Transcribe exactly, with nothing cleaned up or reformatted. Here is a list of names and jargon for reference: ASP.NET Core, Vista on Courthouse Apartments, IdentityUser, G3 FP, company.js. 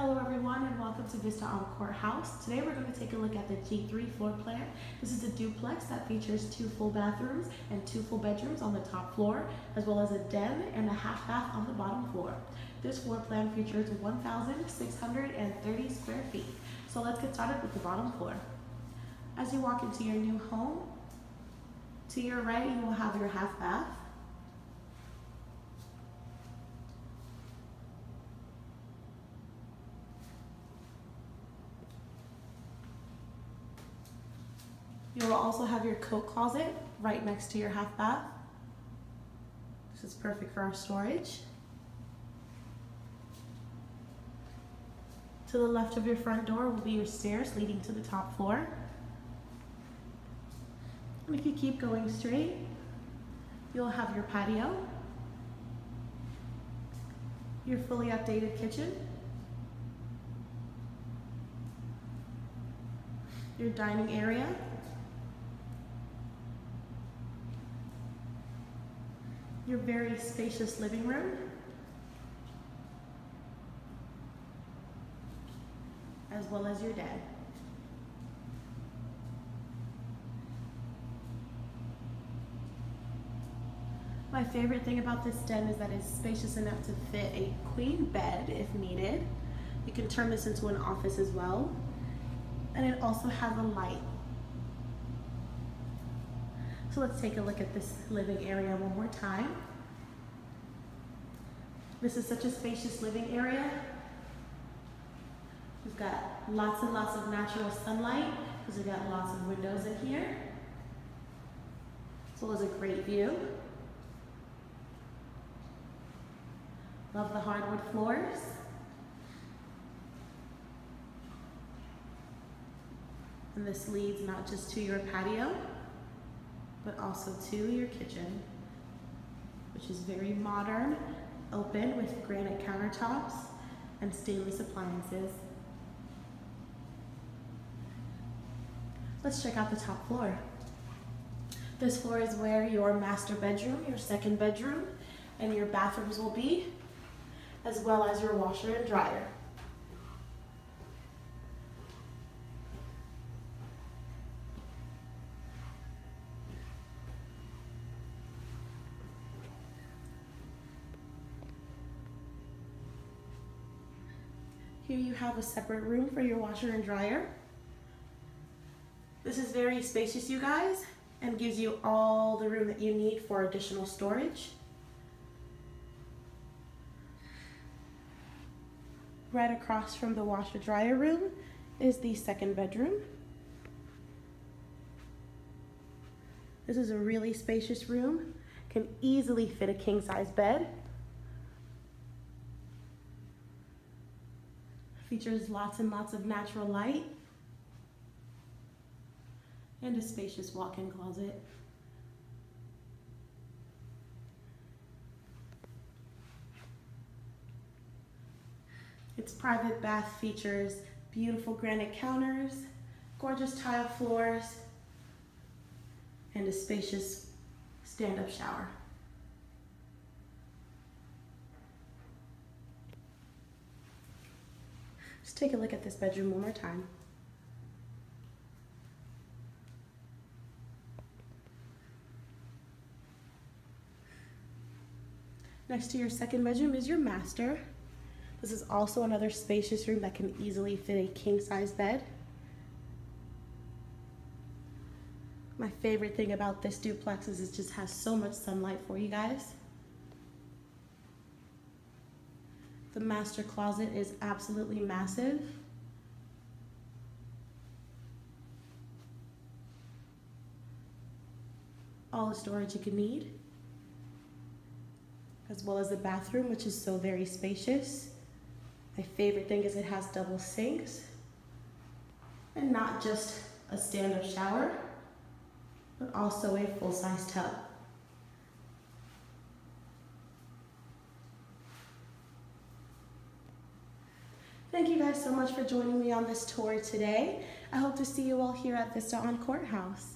Hello everyone and welcome to Vista on Courthouse. Today we're going to take a look at the G three floor plan. This is a duplex that features two full bathrooms and two full bedrooms on the top floor, as well as a den and a half-bath on the bottom floor. This floor plan features one thousand six hundred thirty square feet. So let's get started with the bottom floor. As you walk into your new home, to your right you will have your half-bath. You will also have your coat closet right next to your half bath. This is perfect for our storage. To the left of your front door will be your stairs leading to the top floor. And if you keep going straight, you'll have your patio, your fully updated kitchen, your dining area, your very spacious living room, as well as your den. My favorite thing about this den is that it's spacious enough to fit a queen bed if needed. You can turn this into an office as well. And it also has a light. So let's take a look at this living area one more time. This is such a spacious living area. We've got lots and lots of natural sunlight because we've got lots of windows in here. So it's a great view. Love the hardwood floors. And this leads not just to your patio, but also to your kitchen, which is very modern, open with granite countertops and stainless appliances. Let's check out the top floor. This floor is where your master bedroom, your second bedroom, and your bathrooms will be, as well as your washer and dryer. Here you have a separate room for your washer and dryer. This is very spacious, you guys, and gives you all the room that you need for additional storage. Right across from the washer dryer room is the second bedroom. This is a really spacious room. Can easily fit a king size bed. Features lots and lots of natural light and a spacious walk-in closet. Its private bath features beautiful granite counters, gorgeous tile floors, and a spacious stand-up shower. Let's take a look at this bedroom one more time. Next to your second bedroom is your master. This is also another spacious room that can easily fit a king-size bed. My favorite thing about this duplex is it just has so much sunlight for you guys. The master closet is absolutely massive. All the storage you can need, as well as the bathroom, which is so very spacious. My favorite thing is it has double sinks and not just a stand-up shower, but also a full-size tub. Thank you guys so much for joining me on this tour today. I hope to see you all here at Vista on Courthouse.